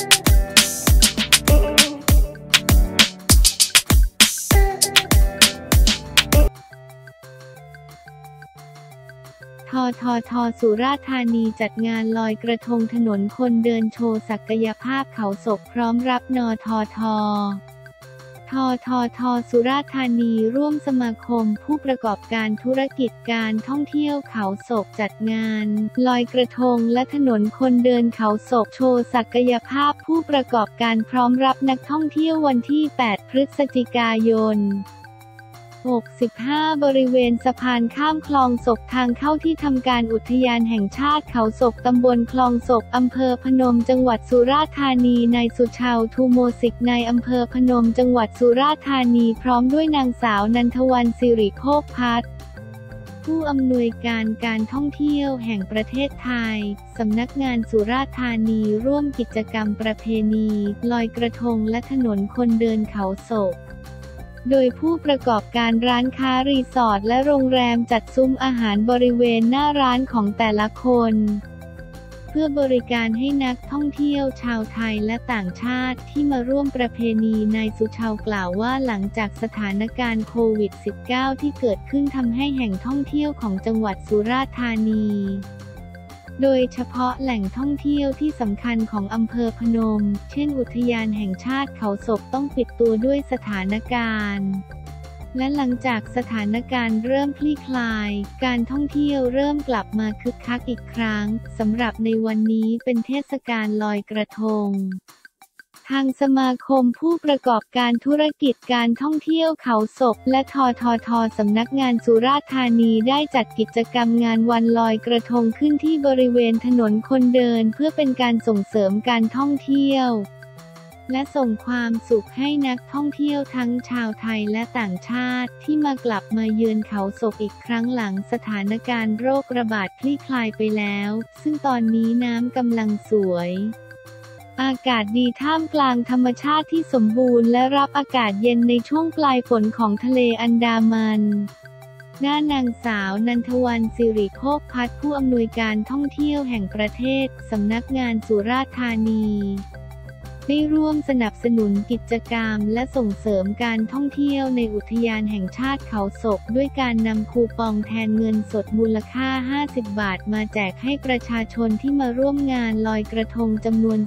ททท.สุราษฎร์ธานีจัดงานลอยกระทงถนนคนเดินโชว์ศักยภาพเขาศกพร้อมรับนทท.ททท.สุราษฎร์ธานีร่วมสมาคมผู้ประกอบการธุรกิจการท่องเที่ยวเขาศกจัดงานลอยกระทงและถนนคนเดินเขาศกโชว์ศักยภาพผู้ประกอบการพร้อมรับนักท่องเที่ยววันที่ 8 พฤศจิกายน65บริเวณสะพานข้ามคลองศกทางเข้าที่ทำการอุทยานแห่งชาติเขาศกตำบลคลองศกอำเภอพนมจังหวัดสุราษฎร์ธานีนายสุชาวทูโมสิกนายอำเภอพนมจังหวัดสุราษฎร์ธานีพร้อมด้วยนางสาวนันทวรรณสิริโคกพัฒน์ผู้อำนวยการการท่องเที่ยวแห่งประเทศไทยสำนักงานสุราษฎร์ธานีร่วมกิจกรรมประเพณีลอยกระทงและถนนคนเดินเขาศกโดยผู้ประกอบการร้านค้ารีสอร์ทและโรงแรมจัดซุ้มอาหารบริเวณหน้าร้านของแต่ละคนเพื่อบริการให้นักท่องเที่ยวชาวไทยและต่างชาติที่มาร่วมประเพณีนายสุชาวกล่าวว่าหลังจากสถานการณ์โควิด -19 ที่เกิดขึ้นทำให้แหล่งท่องเที่ยวของจังหวัดสุราษฎร์ธานีโดยเฉพาะแหล่งท่องเที่ยวที่สำคัญของอำเภอพนมเช่นอุทยานแห่งชาติเขาศกต้องปิดตัวด้วยสถานการณ์และหลังจากสถานการณ์เริ่มคลี่คลายการท่องเที่ยวเริ่มกลับมาคึกคักอีกครั้งสำหรับในวันนี้เป็นเทศกาลลอยกระทงทางสมาคมผู้ประกอบการธุรกิจการท่องเที่ยวเขาศกและททท.สำนักงานสุราษฎร์ธานีได้จัดกิจกรรมงานวันลอยกระทงขึ้นที่บริเวณถนนคนเดินเพื่อเป็นการส่งเสริมการท่องเที่ยวและส่งความสุขให้นักท่องเที่ยวทั้งชาวไทยและต่างชาติที่มากลับมาเยือนเขาศกอีกครั้งหลังสถานการณ์โรคระบาดคลี่คลายไปแล้วซึ่งตอนนี้น้ำกำลังสวยอากาศดีท่ามกลางธรรมชาติที่สมบูรณ์และรับอากาศเย็นในช่วงปลายฝนของทะเลอันดามันด้านนางสาวนันทวรรณสิริโคกพัฒน์ผู้อำนวยการท่องเที่ยวแห่งประเทศสำนักงานสุราษฎร์ธานีได้ร่วมสนับสนุนกิจกรรมและส่งเสริมการท่องเที่ยวในอุทยานแห่งชาติเขาศกด้วยการนำคูปองแทนเงินสดมูลค่า50บาทมาแจกให้ประชาชนที่มาร่วมงานลอยกระทงจำนวน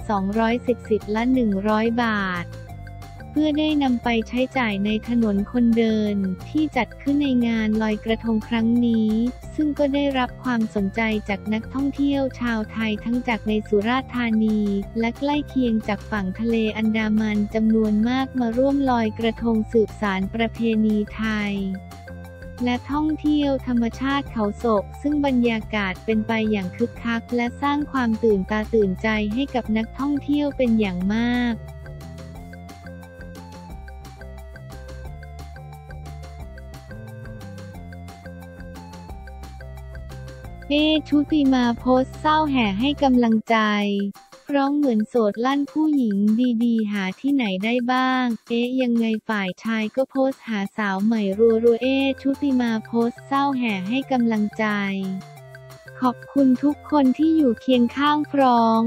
210 และ100บาทเพื่อได้นำไปใช้จ่ายในถนนคนเดินที่จัดขึ้นในงานลอยกระทงครั้งนี้ซึ่งก็ได้รับความสนใจจากนักท่องเที่ยวชาวไทยทั้งจากในสุราษฎร์ธานีและใกล้เคียงจากฝั่งทะเลอันดามันจำนวนมากมาร่วมลอยกระทงสืบสานประเพณีไทยและท่องเที่ยวธรรมชาติเขาศกซึ่งบรรยากาศเป็นไปอย่างคึกคักและสร้างความตื่นตาตื่นใจให้กับนักท่องเที่ยวเป็นอย่างมากชุติมาโพสต์เศร้าแห่ให้กำลังใจร้องเหมือนโสดลั่นผู้หญิงดีๆหาที่ไหนได้บ้างยังไงฝ่ายชายก็โพสต์หาสาวใหม่รัวๆชุติมาโพสต์เศร้าแห่ให้กำลังใจขอบคุณทุกคนที่อยู่เคียงข้างพร้อง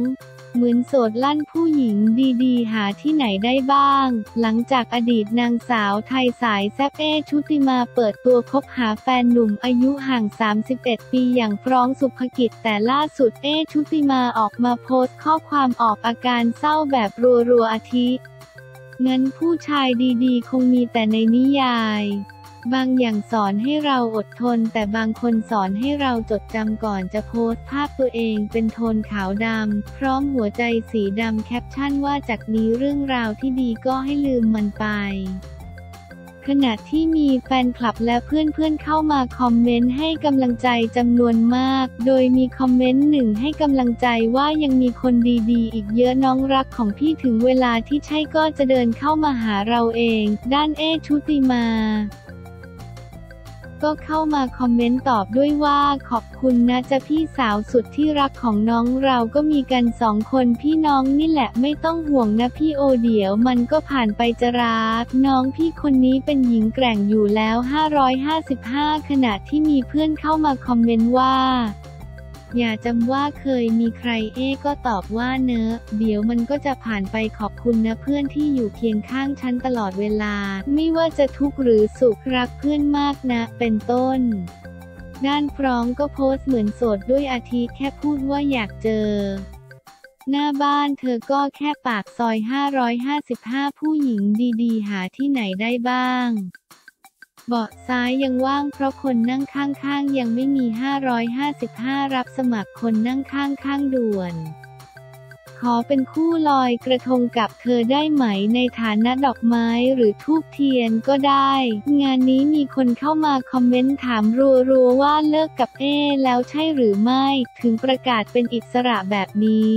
เหมือนโสดลั่นผู้หญิงดีๆหาที่ไหนได้บ้างหลังจากอดีตนางสาวไทยสายแซบชุติมาเปิดตัวคบหาแฟนหนุ่มอายุห่าง31ปีอย่างฟร้องสุภกิจแต่ล่าสุดชุติมาออกมาโพสต์ข้อความออกอาการเศร้าแบบรัวๆอาทิงั้นผู้ชายดีๆคงมีแต่ในนิยายบางอย่างสอนให้เราอดทนแต่บางคนสอนให้เราจดจำก่อนจะโพสต์ภาพตัวเองเป็นโทนขาวดำพร้อมหัวใจสีดำแคปชั่นว่าจากนี้เรื่องราวที่ดีก็ให้ลืมมันไปขณะที่มีแฟนคลับและเพื่อนๆเข้ามาคอมเมนต์ให้กำลังใจจำนวนมากโดยมีคอมเมนต์หนึ่งให้กำลังใจว่ายังมีคนดีๆอีกเยอะน้องรักของพี่ถึงเวลาที่ใช่ก็จะเดินเข้ามาหาเราเองด้านชุติมาก็เข้ามาคอมเมนต์ตอบด้วยว่าขอบคุณนะจ๊ะพี่สาวสุดที่รักของน้องเราก็มีกัน2คนพี่น้องนี่แหละไม่ต้องห่วงนะพี่โอเดี๋ยวมันก็ผ่านไปจะรักน้องพี่คนนี้เป็นหญิงแกร่งอยู่แล้ว555ขณะที่มีเพื่อนเข้ามาคอมเมนต์ว่า อย่าจำว่าเคยมีใครก็ตอบว่าเนอะเดี๋ยวมันก็จะผ่านไปขอบคุณนะเพื่อนที่อยู่เคียงข้างฉันตลอดเวลาไม่ว่าจะทุกข์หรือสุขรักเพื่อนมากนะเป็นต้นด้านพร้องก็โพสต์เหมือนโสดด้วยอาทิแค่พูดว่าอยากเจอหน้าบ้านเธอก็แค่ปากซอย555ผู้หญิงดีๆหาที่ไหนได้บ้างเบาะซ้ายยังว่างเพราะคนนั่งข้างๆยังไม่มี555รับสมัครคนนั่งข้างๆด่วนขอเป็นคู่ลอยกระทงกับเธอได้ไหมในฐานะดอกไม้หรือธูปเทียนก็ได้งานนี้มีคนเข้ามาคอมเมนต์ถามรัวๆว่าเลิกกับแล้วใช่หรือไม่ถึงประกาศเป็นอิสระแบบนี้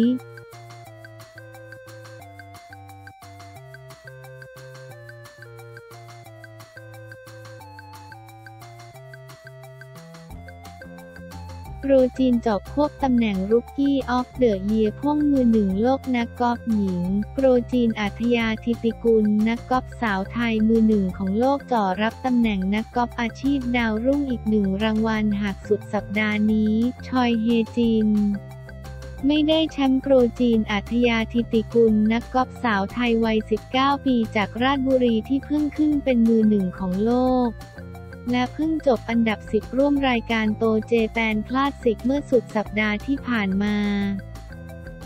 โรจีนจอบควบตำแหน่งรุกกี้ออฟเดอะเยียร์พ่วงมือหนึ่งโลกนักกอล์ฟหญิงโรจีนอัธยาธิติกุลนักกอล์ฟสาวไทยมือหนึ่งของโลกจ่อรับตำแหน่งนักกอล์ฟอาชีพดาวรุ่งอีก1รางวัลหากสุดสัปดาห์นี้ชอยเฮจินไม่ได้แชมป์โปรจีนอัธยาธิติกุลนักกอล์ฟสาวไทยวัย19ปีจากราชบุรีที่เพิ่งขึ้นเป็นมือหนึ่งของโลกและเพิ่งจบอันดับ10ร่วมรายการโตเจแปนคลาสสิกเมื่อสุดสัปดาห์ที่ผ่านมา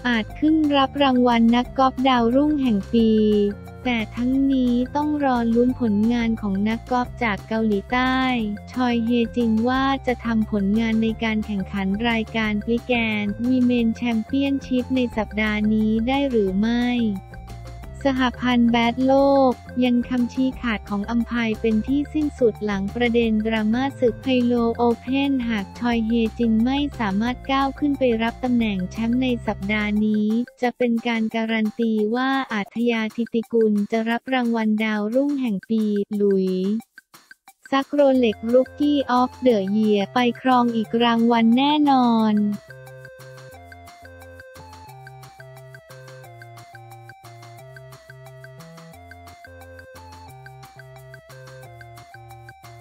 อาจขึ้นรับรางวัลนักกอล์ฟดาวรุ่งแห่งปีแต่ทั้งนี้ต้องรอลุ้นผลงานของนักกอล์ฟจากเกาหลีใต้ชอยเฮจินว่าจะทำผลงานในการแข่งขันรายการปลิแกนวีเมนแชมเปี้ยนชิพในสัปดาห์นี้ได้หรือไม่สหพันธ์แบดโลกยันคำชี้ขาดของอัมไพร์เป็นที่สิ้นสุดหลังประเด็นดราม่าศึกไพโลโอเพ่นหากชอยเฮจินไม่สามารถก้าวขึ้นไปรับตำแหน่งแชมป์ในสัปดาห์นี้จะเป็นการการันตีว่าอัธยาธิติกุลจะรับรางวัลดาวรุ่งแห่งปีหลุยซักโรเล็กรุกกี้ออฟเดอะเยียร์ไปครองอีกรางวัลแน่นอน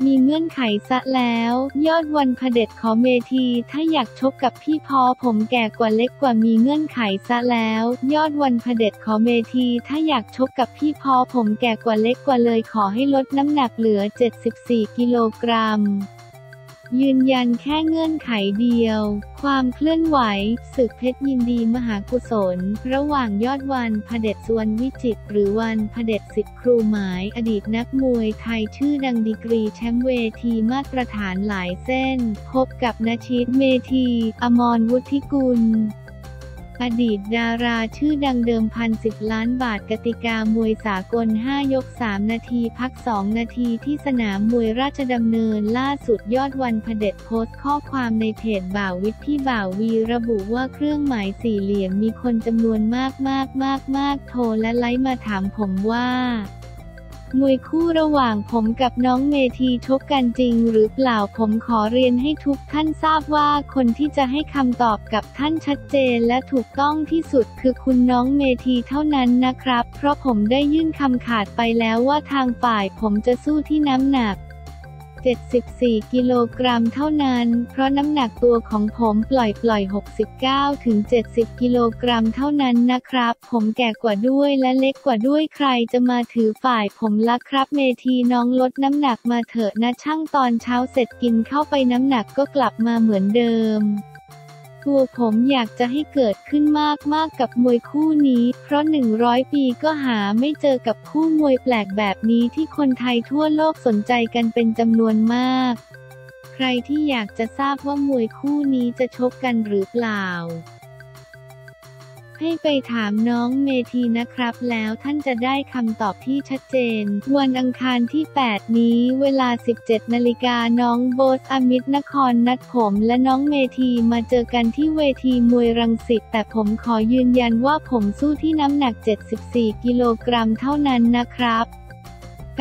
มีเงื่อนไขซะแล้วยอดวันเผด็จขอเมทีถ้าอยากชกกับพี่พอผมแก่กว่าเล็กกว่ามีเงื่อนไขซะแล้วยอดวันเผด็จขอเมทีถ้าอยากชกกับพี่พอผมแก่กว่าเล็กกว่าเลยขอให้ลดน้ำหนักเหลือ74กิโลกรัมยืนยันแค่เงื่อนไขเดียวความเคลื่อนไหวศึกเพชรยินดีมหากุศลระหว่างยอดวันเผด็จสุวรรณวิจิตรหรือวันเผด็จสิทธิ์ครูหมายอดีตนักมวยไทยชื่อดังดีกรีแชมป์เวทีมาตรฐานหลายเส้นพบกับนชิตเมธีอมรวุฒิกุลอดีตดาราชื่อดังเดิมพัน10 ล้านบาทกติกามวยสากล5ยก3นาทีพัก2นาทีที่สนามมวยราชดำเนินล่าสุดยอดวันเผด็จโพสต์ข้อความในเพจบ่าววิทย์พี่บ่าววีระบุว่าเครื่องหมายสี่เหลี่ยมมีคนจำนวนมากโทรและไลน์มาถามผมว่ามวยคู่ระหว่างผมกับน้องเมธีชกกันจริงหรือเปล่าผมขอเรียนให้ทุกท่านทราบว่าคนที่จะให้คำตอบกับท่านชัดเจนและถูกต้องที่สุดคือคุณน้องเมธีเท่านั้นนะครับเพราะผมได้ยื่นคำขาดไปแล้วว่าทางฝ่ายผมจะสู้ที่น้ำหนัก74กิโลกรัมเท่านั้นเพราะน้ำหนักตัวของผมปล่อย 69-70 กิโลกรัมเท่านั้นนะครับผมแก่กว่าด้วยและเล็กกว่าด้วยใครจะมาถือฝ่ายผมละครับเมธีน้องลดน้ำหนักมาเถอะนะช่างตอนเช้าเสร็จกินเข้าไปน้ำหนักก็กลับมาเหมือนเดิมตัวผมอยากจะให้เกิดขึ้นมากกับมวยคู่นี้เพราะ100ปีก็หาไม่เจอกับคู่มวยแปลกแบบนี้ที่คนไทยทั่วโลกสนใจกันเป็นจำนวนมากใครที่อยากจะทราบว่ามวยคู่นี้จะชกกันหรือเปล่าให้ไปถามน้องเมธีนะครับแล้วท่านจะได้คำตอบที่ชัดเจนวันอังคารที่8นี้เวลา 17 นาฬิกาน้องโบสอมิตรนครนัดผมและน้องเมธีมาเจอกันที่เวทีมวยรังสิตแต่ผมขอยืนยันว่าผมสู้ที่น้ำหนัก74กิโลกรัมเท่านั้นนะครับ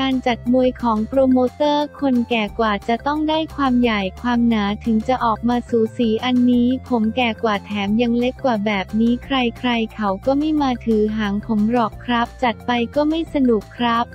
การจัดมวยของโปรโมเตอร์คนแก่กว่าจะต้องได้ความใหญ่ความหนาถึงจะออกมาสูสีอันนี้ผมแก่กว่าแถมยังเล็กกว่าแบบนี้ใครๆเขาก็ไม่มาถือหางผมหรอกครับจัดไปก็ไม่สนุกครับ